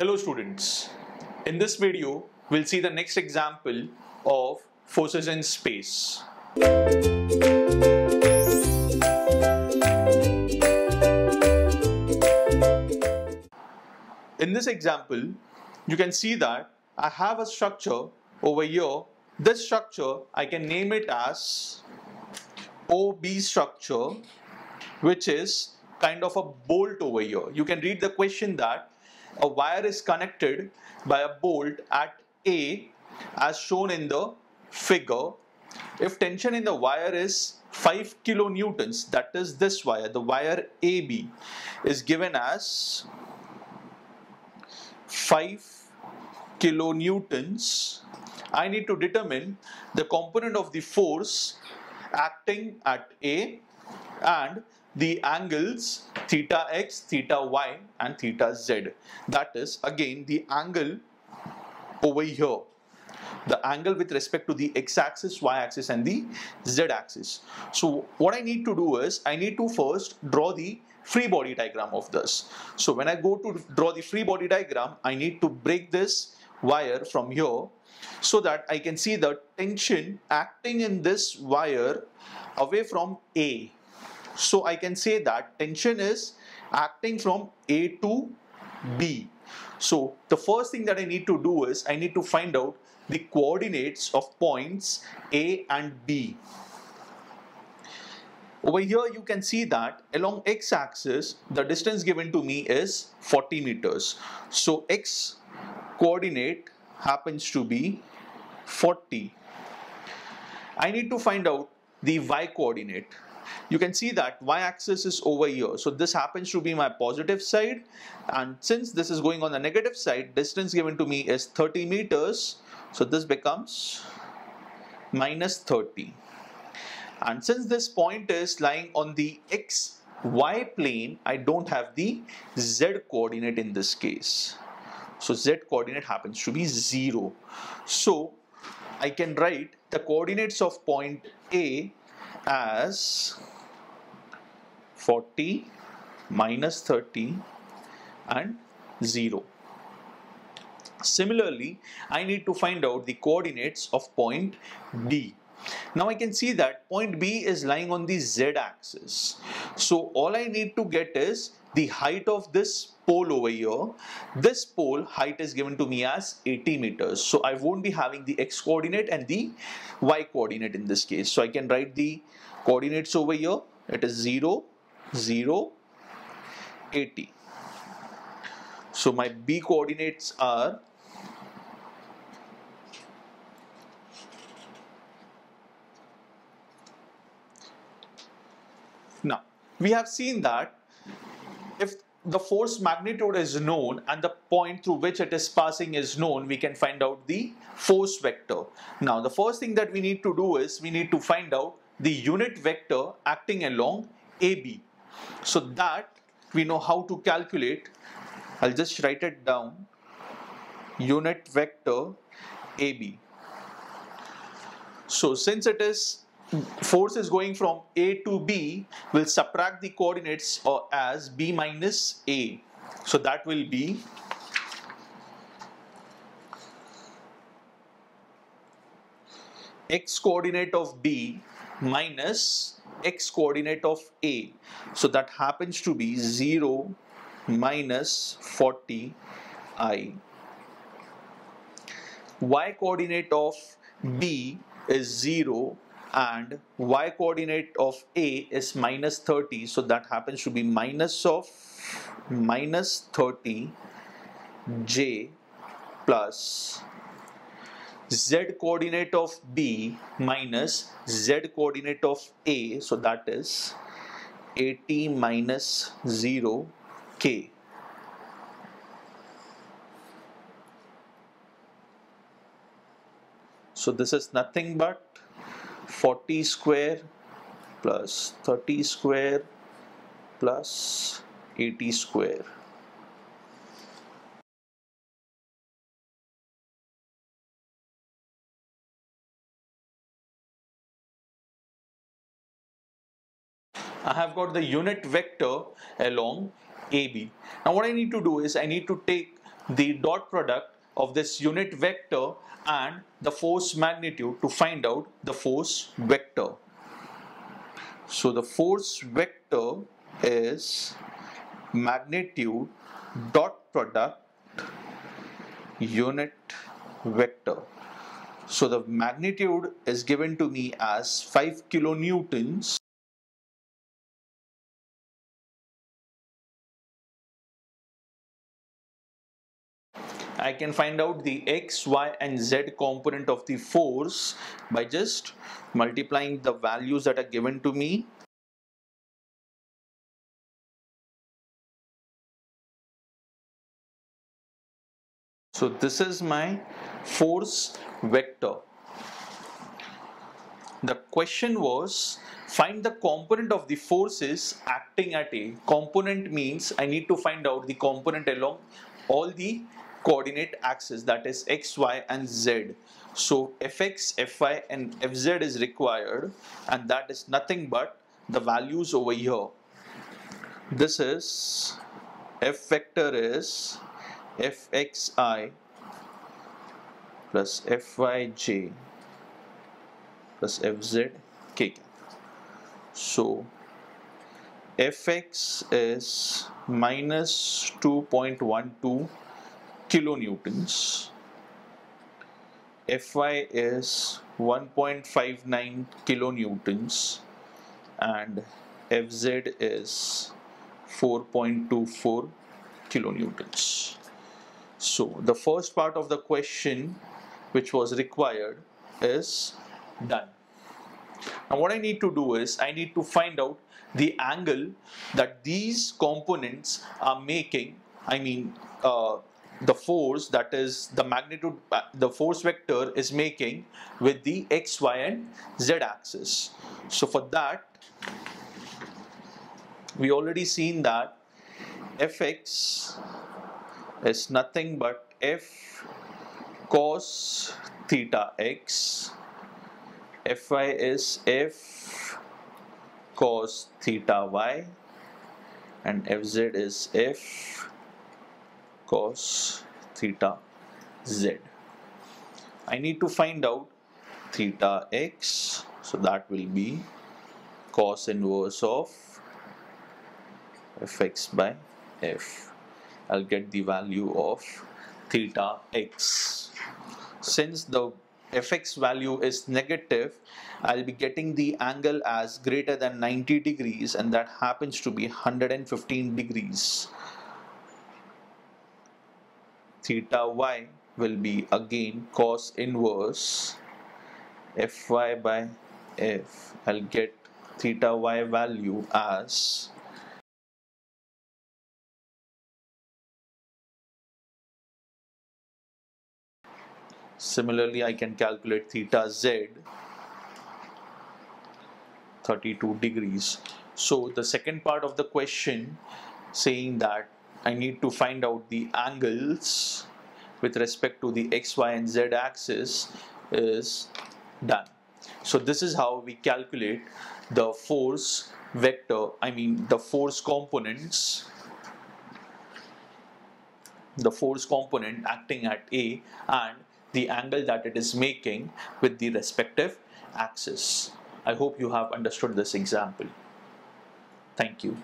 Hello students, in this video we'll see the next example of forces in space. In this example you can see that I have a structure over here. This structure I can name it as OB structure, which is kind of a bolt over here. You can read the question that a wire is connected by a bolt at A as shown in the figure. If tension in the wire is 5 kilonewtons, that is this wire, the wire AB is given as 5 kilonewtons. I need to determine the component of the force acting at A and the angles theta x, theta y and theta z. That is again the angle over here. The angle with respect to the x-axis, y-axis and the z-axis. So what I need to do is I need to first draw the free body diagram of this. So when I go to draw the free body diagram, I need to break this wire from here so that I can see the tension acting in this wire away from A. So I can say that tension is acting from A to B. So the first thing that I need to do is I need to find out the coordinates of points A and B. Over here you can see that along x-axis the distance given to me is 40 meters. So x coordinate happens to be 40. I need to find out the y coordinate. You can see that y-axis is over here. So this happens to be my positive side, and since this is going on the negative side, distance given to me is 30 meters. So this becomes minus 30. And since this point is lying on the xy plane, I don't have the z coordinate in this case. So z coordinate happens to be 0. So I can write the coordinates of point A as 40 minus 30 and 0. Similarly, I need to find out the coordinates of point B. Now I can see that point B is lying on the z-axis. So all I need to get is the height of this pole over here. This pole height is given to me as 80 meters. So I won't be having the x coordinate and the y coordinate in this case. So I can write the coordinates over here. It is 0, 0, 80. So my B coordinates are 80. Now, we have seen that if the force magnitude is known and the point through which it is passing is known, we can find out the force vector. Now, the first thing that we need to do is we need to find out the unit vector acting along AB. So that we know how to calculate. I'll just write it down. Unit vector AB. So since it is force is going from A to B, we'll subtract the coordinates as B minus A. So that will be x coordinate of B minus x coordinate of A. So that happens to be 0 minus 40i. Y coordinate of B is 0. And y coordinate of A is minus 30. So that happens to be minus of minus 30 j plus z coordinate of B minus z coordinate of A. So that is 80 minus 0 k. So this is nothing but 40 square plus 30 square plus 80 square. I have got the unit vector along AB. Now what I need to do is I need to take the dot product of this unit vector and the force magnitude to find out the force vector. So the force vector is magnitude dot product unit vector. So the magnitude is given to me as 5 kilonewtons. I can find out the x, y and z component of the force by just multiplying the values that are given to me. So this is my force vector. The question was, find the component of the forces acting at A. Component means I need to find out the component along all the coordinate axis, that is x, y and z. So fx, fy and fz is required, and that is nothing but the values over here. This is f vector is fxi plus fyj plus fzk. So fx is minus 2.12 kilonewtons, Fy is 1.59 kilonewtons and Fz is 4.24 kilonewtons. So the first part of the question which was required is done. Now what I need to do is I need to find out the angle that these components are making, the force, that is the magnitude, the force vector is making with the x, y and z axis. So for that, we already seen that fx is nothing but f cos theta x, fy is f cos theta y and fz is f cos theta z. I need to find out theta x, so that will be cos inverse of fx by f. I'll get the value of theta x. Since the fx value is negative, I'll be getting the angle as greater than 90 degrees, and that happens to be 115 degrees. Theta y will be again cos inverse fy by f. I'll get theta y value as similarly I can calculate theta z, 32 degrees. So the second part of the question saying that I need to find out the angles with respect to the x, y and z axis is done. So this is how we calculate the force vector, the force components, the force component acting at A and the angle that it is making with the respective axis. I hope you have understood this example. Thank you.